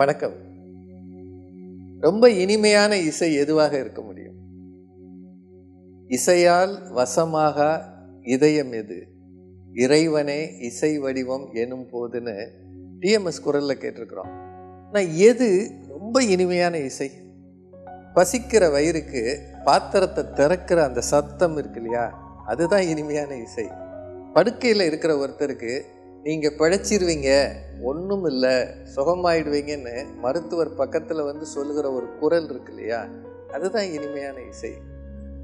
வணக்கம். ரொம்ப இனிமையான இசை எதுவாக இருக்க முடியும்? இசையால் வசமாக இதயம் எது? இறைவனே இசை வடிவம் எனும் போதுன்னு டிஎம்எஸ் குரல்ல கேட்டிருக்கிறோம். நான் எது ரொம்ப இனிமையான இசை? பசிக்கிற வயிறுக்கு பாத்திரத்தை திறக்கிற அந்த சத்தம் இருக்கு இல்லையா, அதுதான் இனிமையான இசை. படுக்கையில் இருக்கிற ஒருத்தருக்கு நீங்கள் பிழைச்சிருவீங்க, ஒன்றும் இல்லை, சுகமாயிடுவீங்கன்னு மருத்துவர் பக்கத்தில் வந்து சொல்லுகிற ஒரு குரல் இருக்கு இல்லையா, அதுதான் இனிமையான இசை.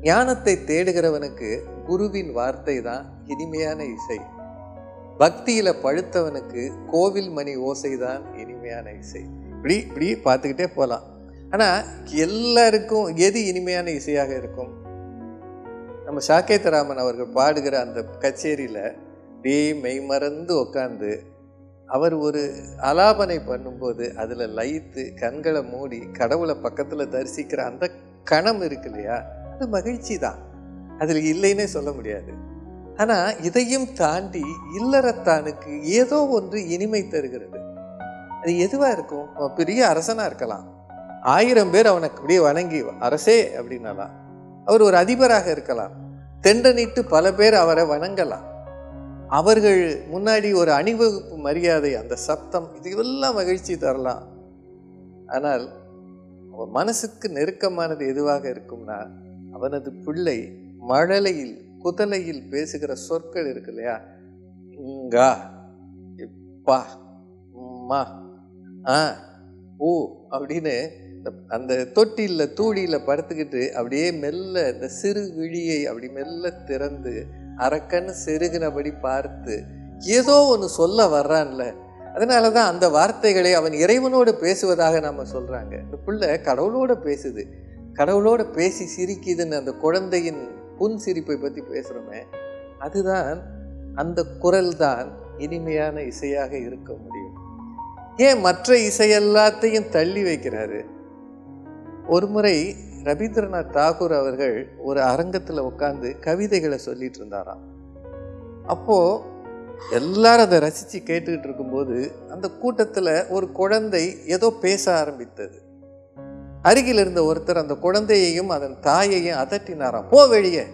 ஞானத்தை தேடுகிறவனுக்கு குருவின் வார்த்தை தான் இனிமையான இசை. பக்தியில் பழுத்தவனுக்கு கோவில் மணி ஓசை தான் இனிமையான இசை. இப்படி பார்த்துக்கிட்டே போகலாம். ஆனால் எல்லாருக்கும் எது இனிமையான இசையாக இருக்கும்? நம்ம சாக்கேதராமன் அவர்கள் பாடுகிற அந்த கச்சேரியில் மெய் மறந்து உக்காந்து அவர் ஒரு அலாபனை பண்ணும்போது அதில் லயித்து கண்களை மூடி கடவுளை பக்கத்தில் தரிசிக்கிற அந்த கணம் இருக்கு இல்லையா, அது மகிழ்ச்சி தான். அதில் இல்லைன்னே சொல்ல முடியாது. ஆனால் இதையும் தாண்டி இல்லறத்தானுக்கு ஏதோ ஒன்று இனிமை தருகிறது. அது எதுவாக இருக்கும்? பெரிய அரசனாக இருக்கலாம், 1000 பேர் அவனுக்கு அப்படியே வணங்கி அரசே அப்படின்னாலாம். அவர் ஒரு அதிபராக இருக்கலாம், தெண்டனிட்டு பல பேர் அவரை வணங்கலாம். அவர்கள் முன்னாடி ஒரு அணிவகுப்பு மரியாதை, அந்த சப்தம், இதுவெல்லாம் மகிழ்ச்சி தரலாம். ஆனால் அவன் மனசுக்கு நெருக்கமானது எதுவாக இருக்கும்னா, அவனது பிள்ளை மழலையில் குதலையில் பேசுகிற சொற்கள் இருக்கு இல்லையா, இங்கா இப்பா மா ஆ ஓ அப்படின்னு அந்த தொட்டியில் தூடியில் படுத்துக்கிட்டு அப்படியே மெல்ல இந்த சிறு விழியை அப்படி மெல்ல திறந்து அரக்கன்னு செருகினபடி பார்த்து ஏதோ ஒன்று சொல்ல வர்றான்ல. அதனால தான் அந்த வார்த்தைகளை அவன் இறைவனோடு பேசுவதாக நம்ம சொல்கிறாங்க. இந்த பிள்ளை கடவுளோடு பேசுது, கடவுளோடு பேசி சிரிக்குதுன்னு அந்த குழந்தையின் புன் சிரிப்பை பற்றி பேசுகிறோமே, அதுதான் அந்த குரல் தான் இனிமையான இசையாக இருக்க முடியும். ஏன் மற்ற இசை எல்லாத்தையும் தள்ளி வைக்கிறாரு? ஒரு முறை ரவீந்திரநாத் தாகூர் அவர்கள் ஒரு அரங்கத்தில் உட்காந்து கவிதைகளை சொல்லிட்டு இருந்தாராம். அப்போது எல்லாரும் அதை ரசித்து கேட்டுக்கிட்டு இருக்கும்போது அந்த கூட்டத்தில் ஒரு குழந்தை ஏதோ பேச ஆரம்பித்தது. அருகில் இருந்த ஒருத்தர் அந்த குழந்தையையும் அதன் தாயையும் அதட்டினாராம், போ வெளியே.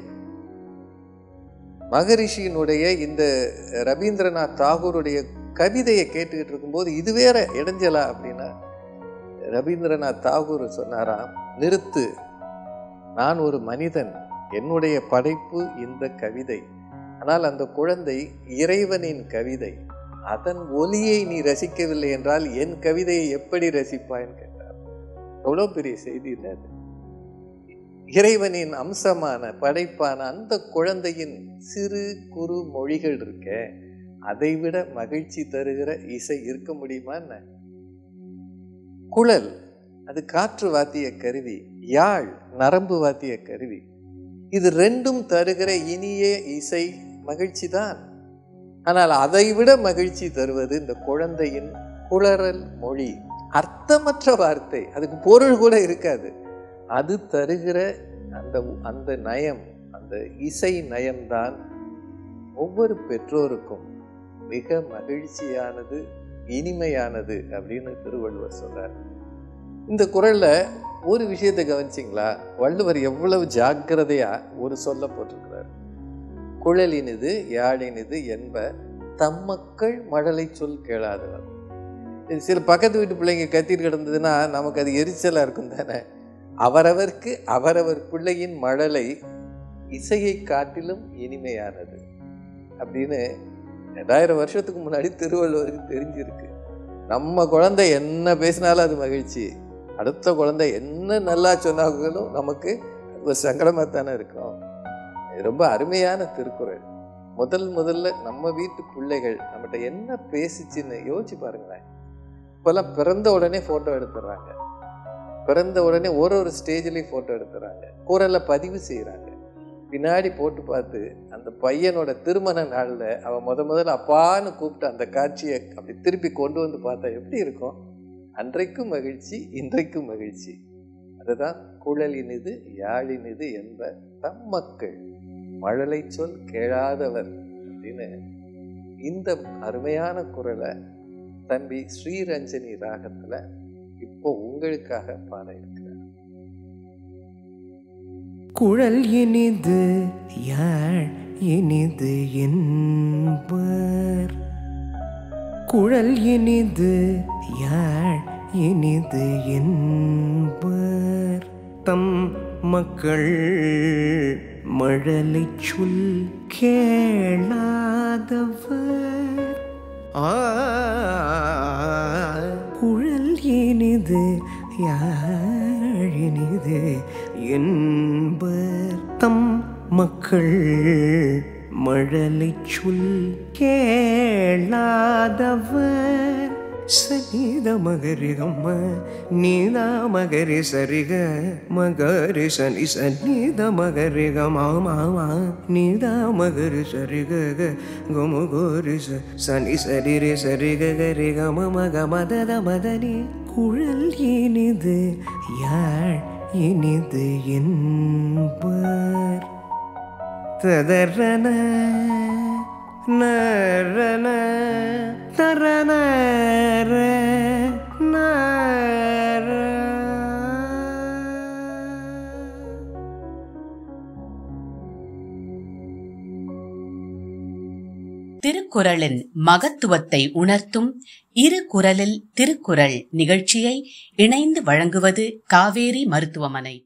மகரிஷியினுடைய இந்த ரவீந்திரநாத் தாகூருடைய கவிதையை கேட்டுக்கிட்டு இருக்கும்போது இது வேற இடைஞ்சலா அப்படின்னா, ரவீந்திரநாத் தாகூர் சொன்னாராம், நிறுத்து, நான் ஒரு மனிதன், என்னுடைய படைப்பு இந்த கவிதை, ஆனால் அந்த குழந்தை இறைவனின் கவிதை, அதன் ஒலியை நீ ரசிக்கவில்லை என்றால் என் கவிதையை எப்படி ரசிப்பாய்ன்னு கேட்டார். எவ்வளோ பெரிய செய்தி இல்லை அது! இறைவனின் அம்சமான படைப்பான அந்த குழந்தையின் சிறு குறு மொழிகள் இருக்க, அதைவிட மகிழ்ச்சி தருகிற இசை இருக்க முடியுமா என்ன? குழல் அது காற்று வாத்திய கருவி, யாழ் நரம்பு வாத்திய கருவி, இது ரெண்டும் தருகிற இனிய இசை மகிழ்ச்சி தான். ஆனால் அதைவிட மகிழ்ச்சி தருவது இந்த குழந்தையின் குளறல் மொழி, அர்த்தமற்ற வார்த்தை, அதுக்கு பொருள் கூட இருக்காது, அது தருகிற அந்த நயம், அந்த இசை நயம்தான் ஒவ்வொரு பெற்றோருக்கும் மிக மகிழ்ச்சியானது, இனிமையானது அப்படின்னு திருவள்ளுவர் சொல்றார். இந்த குரல்ல ஒரு விஷயத்தை கவனிச்சிங்களா? வள்ளுவர் எவ்வளவு ஜாக்கிரதையா ஒரு சொல்ல போட்டிருக்கிறார். குழலினிது யாழினிது என்ப தம்மக்கள் மழலை சொல் கேளாதவர். சில பக்கத்து வீட்டு பிள்ளைங்க கத்திட்டு கிடந்ததுன்னா நமக்கு அது எரிச்சலா இருக்கும் தானே. அவரவருக்கு அவரவர் பிள்ளையின் மழலை இசையை காட்டிலும் இனிமையானது அப்படின்னு 2000 வருஷத்துக்கு முன்னாடி திருவள்ளுவருக்கு தெரிஞ்சிருக்கு. நம்ம குழந்தை என்ன பேசினாலும் அது மகிழ்ச்சி, அடுத்த குழந்தை என்ன நல்லா சொன்னாங்களும் நமக்கு ஒரு சங்கடமாக தானே இருக்கும். இது ரொம்ப அருமையான திருக்குறள். முதல்ல நம்ம வீட்டு பிள்ளைகள் நம்மகிட்ட என்ன பேசிச்சுன்னு யோசிச்சு பாருங்களேன். இப்போல்லாம் பிறந்த உடனே ஃபோட்டோ எடுத்துடுறாங்க, பிறந்த உடனே ஒரு ஸ்டேஜ்லேயும் ஃபோட்டோ எடுத்துடுறாங்க, குரலை பதிவு செய்கிறாங்க. பின்னாடி போட்டு பார்த்து அந்த பையனோட திருமண நாளில் அவன் முதல்ல அப்பான்னு கூப்பிட்டு அந்த காட்சியை அப்படி திருப்பி கொண்டு வந்து பார்த்தா எப்படி இருக்கும்? அன்றைக்கும் மகிழ்ச்சி, இன்றைக்கும் மகிழ்ச்சி. அதுதான் குழலினிது யாழினிது என்ப தம்மக்கள் மழலை சொல் கேளாதவர் அப்படின்னு இந்த அருமையான குரலை தம்பி ஸ்ரீரஞ்சனி ராகத்தில் இப்போ உங்களுக்காக பாட இருக்கிறார். குழல் இனிது யாழ் இனிது என்பர், குழல் இனிது யாழ் இனிது என்பர், தம் மக்கள் மழலை சொல் கேளாதவர். குழல் இனிது யாழ் இனிது என்பர், தம் மக்கள் மழலை சொல் கேளாதவர். சனித மகரிகம்ம நீதா மகரி சரிக மகரி சனி சன்னித மகரிகமா மாமா நீதா மகரி சரிக கமுகோரி சனி சரி சரிக கரிகம மக மதத மதனி. குழல் இனிது யாழ் இனிது என்பர், ததரன நரன தரன திருக்குறளின் மகத்துவத்தை உணர்த்தும் இரு குரலில் திருக்குறள் நிகழ்ச்சியை இணைந்து வழங்குவது காவேரி மருத்துவமனை.